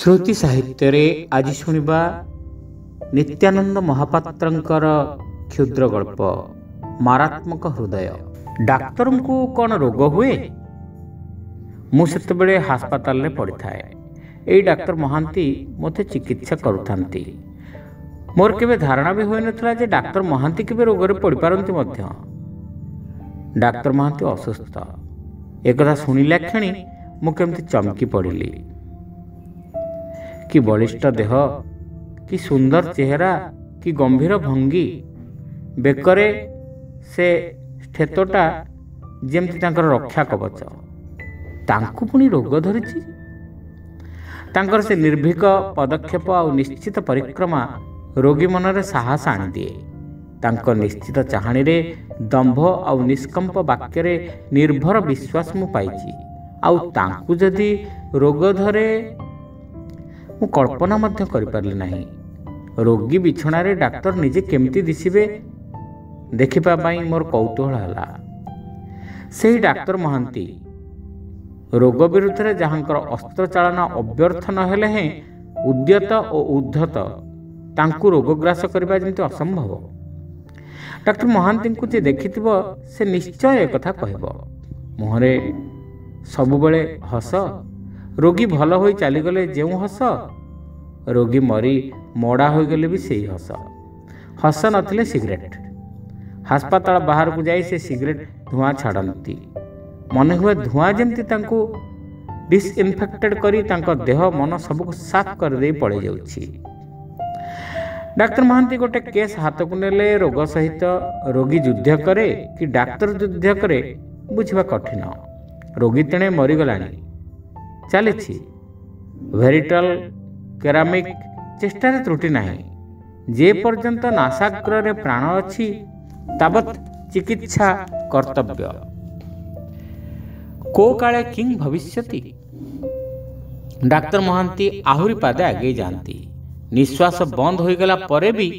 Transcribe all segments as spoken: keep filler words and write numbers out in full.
श्रुति साहित्य रे आज शुणिबा नित्यानंद महापात्रंकर क्षुद्र गल्प मारात्मक हृदय। डाक्तर को कौन रोग हुए मुझे हास्पताल रे पड़ी थाए। यही डाक्तर महांती मते चिकित्सा करुथांती। मोर केबे धारणा भी होई नथिला जे डाक्तर महांती केबे रोग रे पड़ी पारंती मध्य। डाक्तर महांती अस्वस्थ एकदा सुनिला क्षणी मु केमती चमकी पड़िली। कि बलिष्ठ देह, कि सुंदर चेहरा, कि गंभीर भंगी। बेकरे से ठेतोटा जेमती तांकर रक्षा कवच, तांकु पुनी रोग धरिछि। तांकर से निर्भीक पदक्षेप आ निश्चित परिक्रमा रोगी मनरे साहस आनि दिए। तांकर निश्चित चाहणी रे दंभ आ निष्कंप वाक्य रे निर्भर विश्वास मु पाइछि। आउ तांकु जदि रोग धरे मु कल्पना मध्य करि परले नाही। रोगी बिछना रे डाक्टर निजे केमती दिसिबे देखिपा पाई मोर कौतूहल हला। सेही डाक्तर महांती रोग विरुद्ध रे जहाँकर अस्त्र चालना अव्यर्थ न हेले हे उद्यत और उद्धत तांकु रोगग्रास करबा जेंति असंभव। डाक्टर महांती को जे देखिथिबो से निश्चय कथा कहबो। मोहरे सब बेले हस। रोगी भल होई चली गले जेउ हस, रोगी मरी मोड़ा होई गले भी सेही हस। हस नथिले सिगरेट। हास्पताल बाहर को जाई से सिगरेट धुआं छाड़ती। मन हुए धुआं जेमती तांको डिसइनफेक्टेड करी तांको देह मन सब को साफ कर दे पड़े जाउछि। डाक्टर महांती गोटे केस हाथ को नेले। रोग सहित रोगी युद्ध करे कि डाक्टर युद्ध करे बुझवा कठिन। रोगी तेणे मरीगलाणी चलिछि। भेरिटल केरामिक चेष्टार त्रुटि नाही। जे पर्यंत नासाग्र रे प्राण अछि तावत चिकित्सा कर्तव्य। को काले किंग भविष्यति। डाक्टर महांती आहुरी पादे आगे जानती। निश्वास बंद होई गला परे भी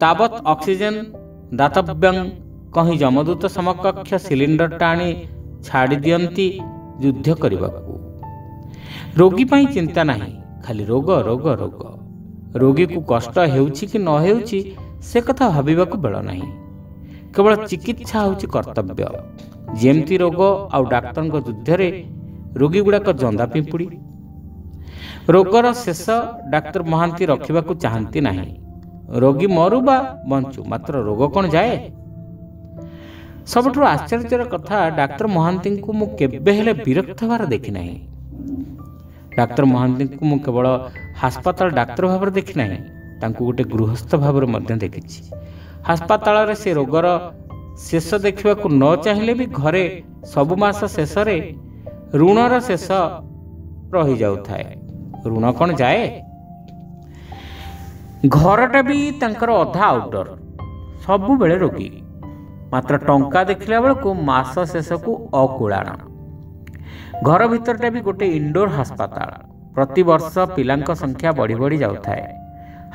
तावत ऑक्सीजन दातव्यं कहीं जमदूत समकक्ष सिलिंडर टाणी छाड़ी दियंती युद्ध करबाकू। रोगी पाई चिंता नहीं, खाली रोग रोग रोग। रोगी को कष्ट हेउछि कि न हेउछि से कथा भाविबा को बेल नहीं। केवल चिकित्सा होछि कर्तव्य। जेमती रोग आ डाक्तर को युद्ध रे रोगी गुड़ाक जंदा पिंपुड़ी। रोगर शेष डाक्टर महांती रखिबा को चाहती नहीं। रोगी मरू बा बंचु मात्र रोग कौन जाए। सबठू आश्चर्यर कथा डाक्टर महांती को मु केबे हेले विरक्त होबार देखि नहीं। डाक्टर महांती को मु केवल हास्पताल डाक्तर भाव देखी ना, तांकु गोटे गृहस्थ भाव देखी। हास्पताल रे से रोगर शेष देखा न चाहिए भी घरे सबु मास शेष ऋणर शेष रही जाए। ऋण कौन जाए। घरटा भी तांकर अधा आउटडोर। सबु बेले रोगी मात्र टंका देखला बेलू मास शेष को अकुलाण। घर भीतरटा भी गोटे इंडोर हास्पताल। प्रतिवर्ष पिलांक संख्या बढ़ी बढ़ी जाए।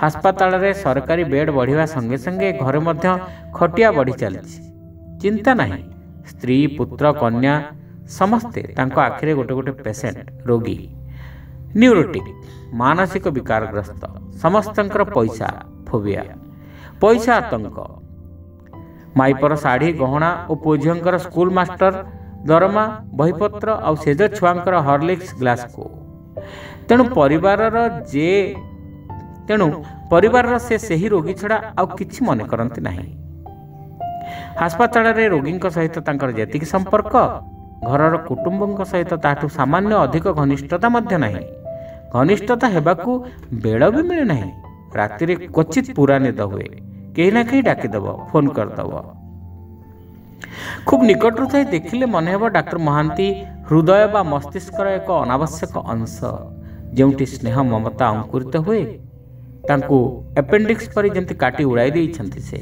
हास्पताल रे सरकारी बेड बढ़िया संगे संगे घरे मध्य खटिया बढ़ी चलछि। चिंता नहीं। स्त्री पुत्र कन्या समस्ते तांको आखिरे गोटे गोटे पेशेंट रोगी। न्यूरोटिक मानसिक विकारग्रस्त समस्तंकर पैसा फोबिया, पैसा आतंक। माइपर शाढ़ी गहना और पुओ झीओंकर स्कूल मास्टर दरमा बहीपत्र आ सेज छुआंकर हॉर्लिक्स ग्लास को तेणु परिवारर जे तेणु परिवारर से सही रोगी छड़ा आ किछि मन करंती नहीं। हास्पताल रे रोगीक सहित तांकर जेतिक संपर्क घरर कुटुंबक सहित ताठू सामान्य अधिक घनिष्ठता मध्य नहीं। घनिष्ठता हेबाकू बेळ भी मिले नहीं। राति रे क्वचित पूरा निद हुए। केही ना केही डाकी दबो, फोन कर दबो। खूब निकट रु देखिले मन हेब डाक्टर महांती हृदय बा मस्तिष्कर एक अनावश्यक अंश जेउठी स्नेह ममता अंकुरित हुए तांकु एपेंडिक्स परि जेंति काटी उड़ाई देई छंती से।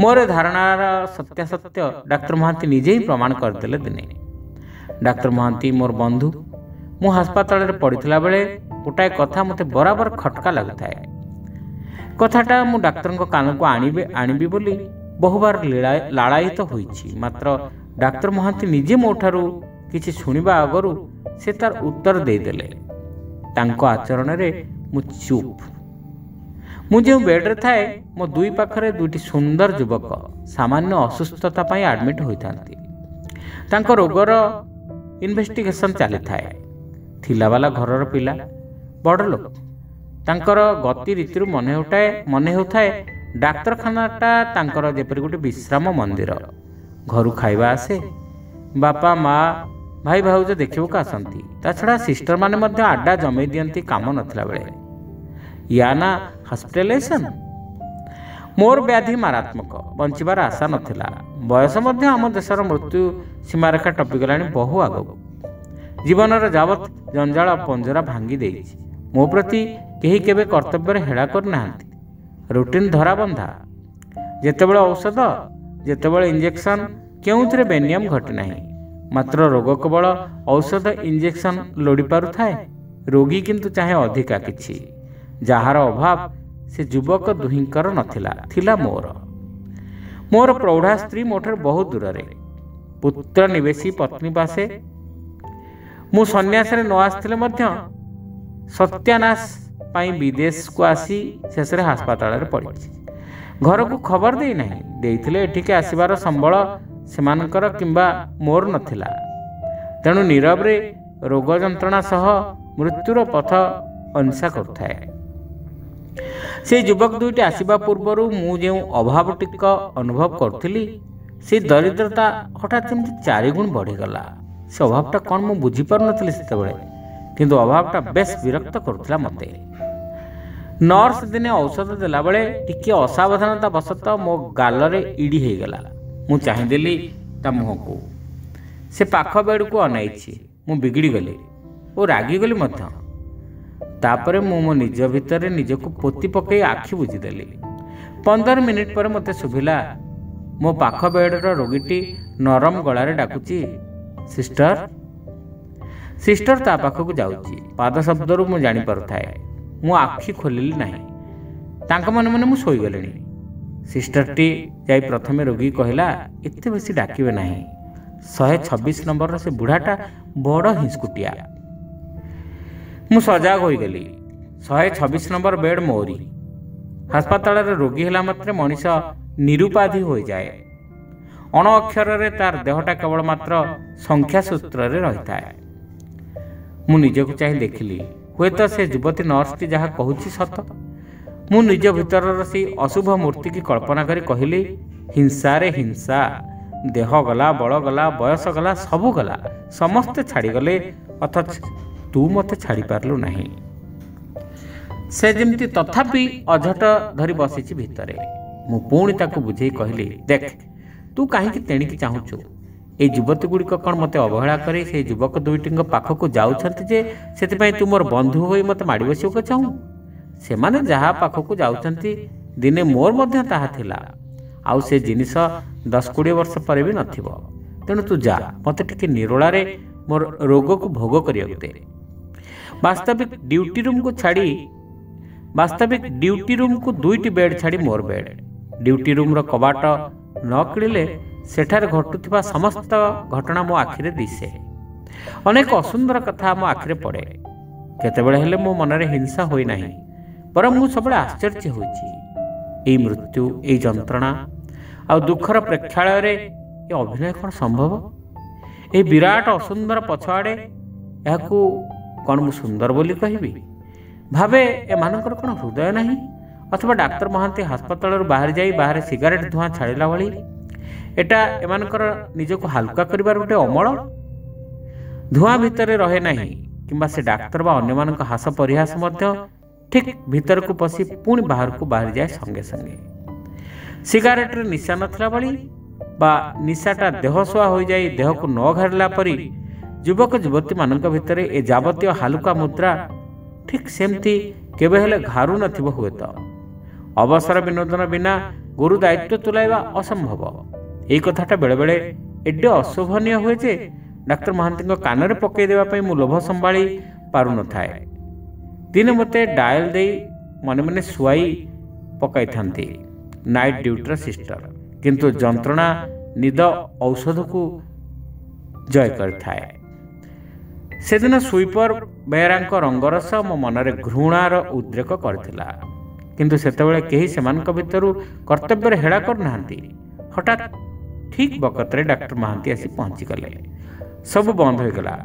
मोरे धारणार सत्यासत्य डाक्टर महांती निजे ही प्रमाण करदेले दिने। डाक्टर महांती मोर बंधु। मु हास्पताल रे पड़ितला बेले गोटाए कथा मते बराबर खटका लागुथाए। कथाटा मु डाक्तर को कान को आनिबे आनिबी बोली बहुबार लाड़ायित तो होइछि मात्र डाक्टर महांती निजे मोठारू किछि सुनिबा आगरू से तार उत्तर देदेले। तांको आचरण रे मु चुप। मु जो बेड्रे थाए मो दुई पाखरे दुईटी सुंदर युवक सामान्य असुस्थता पाई आडमिट होइथांती। तांको रोगर इन्वेस्टिगेशन चली थाए। थिलावाला घरर पिला बड़ लोक तांकर गति रीतिर मन होटाए मन होताए डाक्तरखानाटा तांकर जेपरि गोटे विश्राम मंदिर। घर खाइबा आसे, बापा माँ भाई भाऊज देखा आसती। छड़ा सिस्टर मैंने आड्डा जमे दिंती काम नाला बेले। या ना हस्पिटालाइजेसन। मोर व्याधि मारात्मक, बंचबार आशा नाला। बयस आम देशर मृत्यु सीमारेखा टपिकला बहु आगू। जीवन जावत जंजाल पंजरा भांगी दे। मो प्रति कहीं केवे कर्तव्य हेड़ा करना। रुटीन धराबंधा, जितेबाला औषध जितेबाला इंजेक्शन क्यों बेनियम घटेना, मात्र रोग केवल औषध इंजेक्शन लोड़ी पारु थाए। रोगी किंतु चाहे अधिका किछि, जार अभाव से युवक दुहिंकर नथिला। थिला मोर मोर प्रौढ़ा स्त्री मोठर बहुत दूर रे, पुत्र निवेशी पत्नी पासे। मु सन्यास रे न आसथिले मध्य सत्यानाश पाई विदेश को आसी शेषरे हास्पाताल रे पड़ी। घर को खबर दे नहीं देथिले एठिके आसीबार संबल सेमानकर किंबा मोर नथिला। तेणु नीरव रे रोग जंत्रणा सह मृत्युर पथ अंसा करथाए। से युवक दुईटी आसीबा पूर्वरु मु जे अभाव टिक अनुभव करथिली, से दरिद्रता हठात चारि गुण बढ़ीगला। से अभावटा कौन मु बुझी पार नथिली सेतबेले, किंतु अभावटा बेस विरक्त करथिला मते। नर्स दिने औषध देला बेले टिके असावधानता वशत मो गाल रे इडी हेगला। मु चाहदेली ता मुह को, से पाख बेड को अनैछि। मु बिगड़ी गली और रागी गली मध्य। तापरे मु मो निज भितर निजक पोती पकई आखि बुझीदेली। पंदर मिनिट पर मते सुभिला मो पाख बेडर रोगीटी नरम गलारे डाकुची, सिस्टर सिस्टर। ता पाखक जाउची। पाद शब्दरू मु जानि परथाए। मु आखि खोलिली नाही। तांका मन मन मु सोई गलेनी। सिस्टर टी जाई प्रथम रोगी कहला, इतने बेसी डाकिबे नाही। शहे छब्बीस नंबर से बुढ़ाटा बड़ हिंसकुटिया। मु सजाग हो गली। शहे छब्बीस नंबर बेड मोरी। हास्पाताल रोगी है मात्र मनीष निरुपाधि हो जाए। अण अक्षर तार देहटा केवल मात्र संख्या सूत्र रही थाए। मु निजक चाह देखिली, हुए तो से युवती नर्स टी जहा कहूची सत। मु निज भीतर से अशुभ मूर्ति की कल्पना करी कहली, हिंसा रे हिंसा। देह गला, बड़ गला, बयस गला, सबू गला, समस्ते छाड़गले, अथच तू मत छाड़ी पारलु नहीं। से जमती तथापि अझट धरी बसिछि भीतरे। मु पुणी ताकू बुझे कहली, देख तू कहीं तेणिकी चाहूचु। ए युवती गुड़िक कौन मत अवहेला करी से युवक दुईटी पाखक जाऊँच जे से तू मोर बंधु हो मत माड़ी बसवाक चाहूँ। से माने जहा पाखकू जाउछंती दिने मोर मध्य ताहा थिला। आउ से जिनिस दस कोड़े वर्ष पर भी नथिबो। तेणु तू जा, मते टिके निरोला रे मोर रोग को भोग करियो दे। वास्तविक ड्यूटी रूम को छाड़ी वास्तविक ड्यूटी रूम को दुईटी बेड छाड़ी मोर बेड। ड्यूटी रूम रो कबाट न किड़िले सेठार घटुथिबा समस्त घटना मो आखिरे दिसे। अनेक असुंदर कथा मो आखिरे पड़े। केतेबेले हेले मो मनरे हिंसा होई नाही, पर मु सब आश्चर्य होई। मृत्यु, ए यंत्रणा आ दुखर प्रेक्षालय रे ये अभिनय कौन संभव? ए विराट असुंदर पछआड़े या कौन मु सुंदर बोली कहबी? भावे ए मानकर कौन हृदय नहीं? अथवा डाक्टर महांती हास्पाताल बाहर जाई बाहर सिगारेट धुआं छाड़ला वाली एटा एमानकर निजको हल्का करिबार गोटे अमल। धुआं भितरे रहे नहीं किंबा से डाक्टर बा अन्य मानक हास परिहास मध्य ठीक भीतर को पसी पुणी बाहर को बाहर जाए संगे संगे। सिगारेट निशा नथिला बली बा निशाटा देहसुआ हो जाए देह को न घारला परी युवक युवती मानक भीतर ए जावतीय हालुका मुद्रा ठीक सेमती केबे हेले घारू नथिबो। हुए तो अवसर विनोदन बिना गुरु दायित्व तुलाइबा असंभव। एई कथाटा बेले बेले एडे अशोभनीय हुए जे डाक्टर महांती कान रे पकई देबा पई मु लोभ संभाली पारु न थाए। दिन मते डायल दे मन मन सुवाई पकाई थांती नाइट ड्यूटीर सिस्टर, किंतु जंत्रणा निद औषध को जय कर थाए। सेदिन स्वीपर बेहरांक रंगरस मो मनरे घृणार उद्रेक करथिला किंतु सेतबेले केही सेमानक भितरु कर्तव्यर हेड़ा कर नाहंती। हठात ठीक बकतरे डाक्टर महांती आसी पहुँची गले। सब बंद हो गला।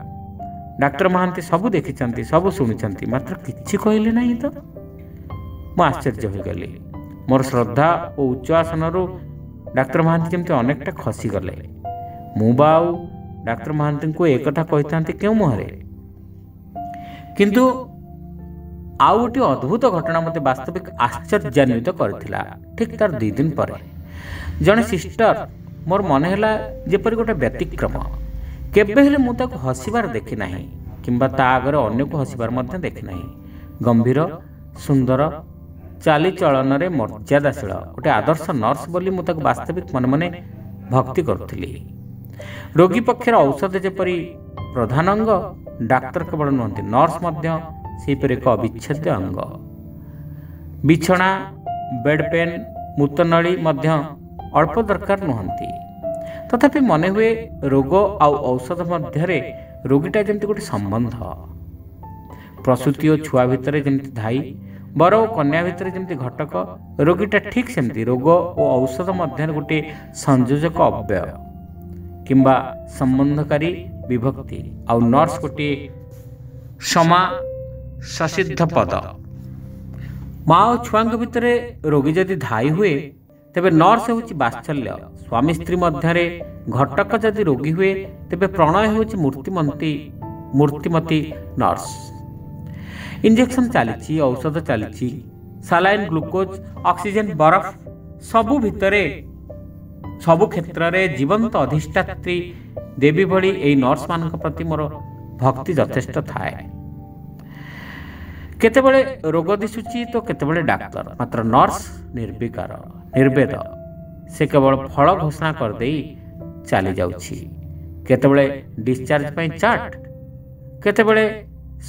डाक्टर महांती सबू देखिछंती सबू सुनिछंती मात्र किछि कहले नाही। तो मो आश्चर्य हो गली। मोर श्रद्धा और उच्च आसनरु डाक्टर महांती जेमते अनेकटा खसी गले। मु बाऊ डाक्टर महांती को एक कथा कही था क्यों मुहर किंतु आउ गोटे अद्भुत घटना मत वास्तविक आश्चर्यान्वित करथिला। ठीक तार दुई दिन पर जड़े सिस्टर मोर मन है जेपरी गोटे व्यतिक्रम केबे मुझे हसबार देखी ना किंबा ता आगे अनेक हसबार मध्य देखी ना। गंभीर सुंदर चालीचलन मर्यादाशील गोटे आदर्श नर्स बोली मुझे वास्तविक मन मन भक्ति करुली। रोगी पक्षर औषध जेपरी प्रधान अंग डाक्तर केवल नुहति नर्स मध्य सेपर एक अविच्छेद्य अंग। बिछना बेडपेन मूतनली मध्य अल्प दरकार नुहति। तथापि मन हुए रोग आउ औषध मध्य रोगीटा जमती गोटे संबंध प्रसूति और छुआ भितर जमती धाई बर और कन्या भितर जमती घटक रोगीटा ठीक सेमती रोग और औषध मध्य गोटे संयोजक अव्यय किंबा संबंधकारी विभक्ति आउ नर्स गोटे समा ससिद्ध पद। माँ और छुआ भितर रोगी जदि धाई हुए तेबे नर्स होची बात्सल्य स्वामी स्त्री मध्य घटक जदि रोगी हुए तेबे प्रणय होची मूर्तिमती मूर्तिमती नर्स। इंजेक्शन चली औषध चली सालाइन ग्लुकोज ऑक्सीजन बरफ सबू भितरे सबु क्षेत्र में जीवंत अधिष्ठात्री देवी भली एई नर्स मानक प्रति मोर भक्ति यथेष्ट थाए। केतेबेले रोग दिशुची तो केतेबेले डाक्तर मात्र नर्स निर्विकार निर्वेद से केवल फल घोषणा कर देई चली जाउची। केतेबेले डिस्चार्ज पई चार्ट केतेबेले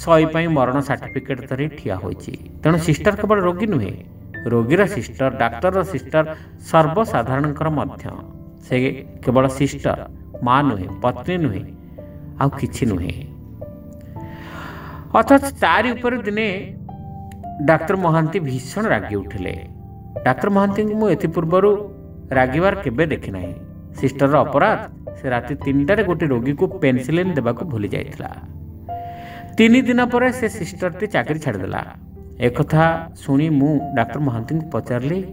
सही पई मरण सर्टिफिकेट धरी ठिया होईची। तेणु सिस्टर केवल रोगी नुहे रोगीर सिस्टर डाक्टर सिस्टर सर्वसाधारण मध्य से केवल सिस्टर माँ नुहे पत्नी नुहे आउ किछि नुहे। अर्थात तारी उपर दिने डाक्टर महांती भीषण रागी उठिले। डाक्टर महांती को मुझे पूर्वर रागिवार केबे देखी ना। सिस्टर अपराध से राति तीनटार गोटे रोगी को पेनसिलिन देवा को भूली जाइथिला। तीन दिन पर से सिस्टर टी चाकरी छाड़देला। एक कथा सुनी मु डाक्टर महांती को पचारली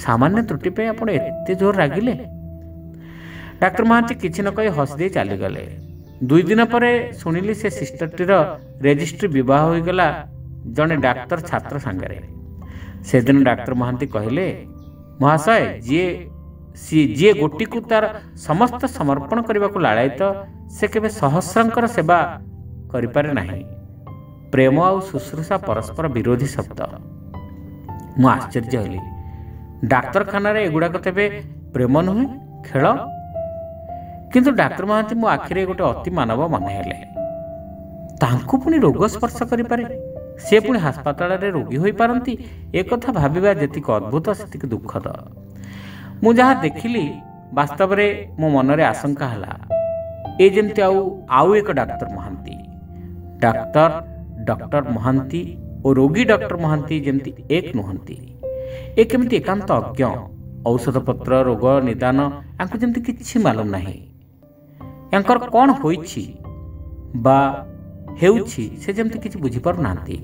सामान्य त्रुटि पे आपण एते जोर रागिले। डाक्टर महांती किछि न कहि हस दे चली गले। दुई दिन परे सुनिली से सिस्टर टीर रेजिस्ट्री विवाह होई गला जने डाक्टर छात्र संगे। से दिन डाक्टर महांती कहले महाशय जे सी जे गोटी को तार समस्त समर्पण करबा को लालायत से केबे सहस्रंकर सेवा करि पारे नाही। प्रेम और शुश्रूषा परस्पर विरोधी शब्द। मु आश्चर्य हली। डाक्तरखान एगुड़ाक तेरे प्रेम नुहे खेल किंतु डाक्टर महांती मो आखिरे गोटे अति मानव मने हेले। तांकु पुनी रोग स्पर्श करिपारे से पुनी हास्पाताल रे रोगी होई पारंती एक कथा भाबिबा जेतिक अद्भुत सेतिक दुखद। मु जहा देखिली वास्तव रे मो मनरे आशंका हला ए जेंति आउ आउ एक doctor Mahanti doctor doctor Mahanti और रोगी डॉक्टर महांती जमती एक नुहंती। एक एमती एकांत अज्ञ औषध पत्र रोग निदान यांकु जमती किछि मालूम नाही। यांकर कोन होईछि बा हेउछि से जमती किछि बुझी पर नांती।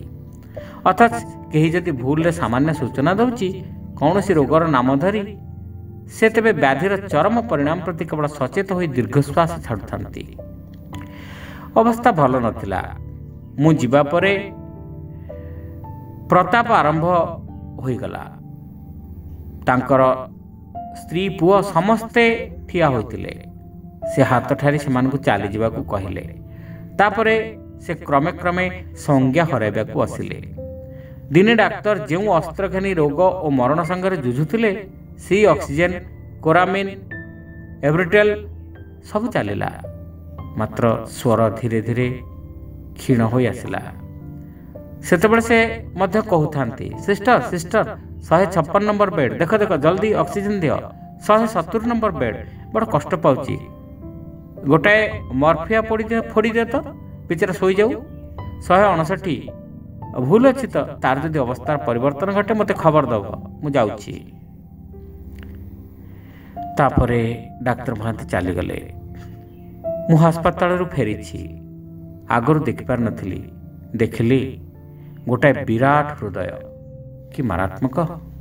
अर्थात केही जदि भूल रे सामान्य सूचना दउछि कोनोसी रोगर नाम धरी से तबे व्याधिर चरम परिणाम प्रति केवल सचेत होई दीर्घश्वास छाड़थांती। अवस्था भल नथिला। मु जीवा परे प्रताप आरंभ होईगला। तांकर स्त्री पुआ समस्ते ठिया होइतिले। से हाथ ठारी सेमानकु चाली जीवा को कहिले। तापरे से क्रमे क्रमे संज्ञा हराइबा को आसिले। दिने डाक्टर जो अस्त्र घनी रोग और मरण संगे जुझुतिले से ऑक्सीजन कोरामिन एब्रिटेल सब चलिला मात्र स्वर धीरे धीरे क्षीण हो आसला। सेतबेले से मध्य कहूथांती सिस्टर सिस्टर शहे छप्पन नंबर बेड देख देख जल्दी ऑक्सीजन दियो शहे सत्तर नंबर बेड बड़ कष्ट पाउची गोटाए मर्फिया फोड़ी दे तो बेचारा शो जाऊ शहे अणसठ भूल अच्छी तो तार जदि अवस्थार परिवर्तन घटे मत खबर दब मुझे तापरे डाक्टर महांती चलीगले मु हास्पाताल फेरी आगर देखिपार नी देखली गोटाए विराट हृदय कि मारात्मक।